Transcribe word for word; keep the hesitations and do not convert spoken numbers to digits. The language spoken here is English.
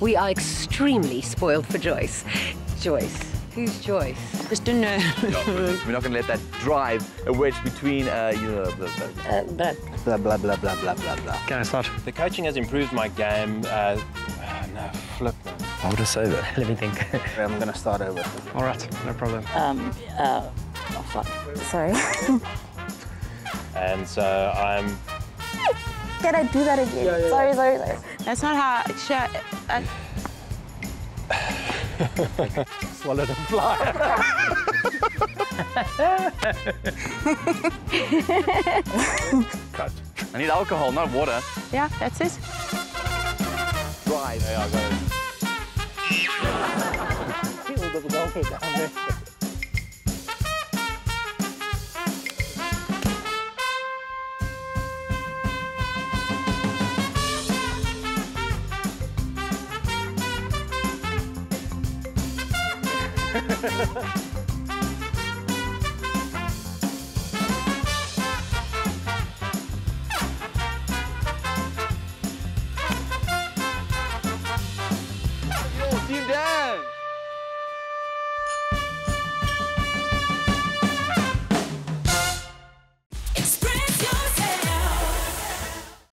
We are extremely spoiled for Joyce. Joyce. Who's Joyce? Just don't know. We're not going to let that drive a wedge between, uh, you know, blah, blah. Uh, blah. Blah, blah, blah, blah, blah, blah, blah. Can I start? The coaching has improved my game. Uh, no, flip. I would have said that. Let me think. I'm going to start over. All right, no problem. Um, uh, oh, fuck. Sorry. And so I'm... Did I do that again? Yeah, yeah, sorry, yeah. sorry, sorry. That's not how... Should I... I... Swallow the fly. Cut. I need alcohol, not water. Yeah, that's it. Drive. Yeah, I got it. Ha, ha, ha.